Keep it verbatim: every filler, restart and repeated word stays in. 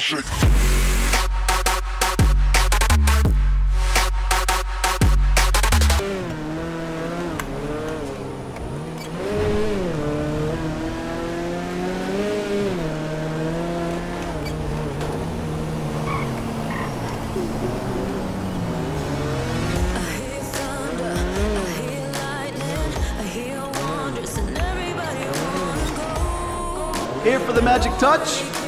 shake. Here for the magic touch.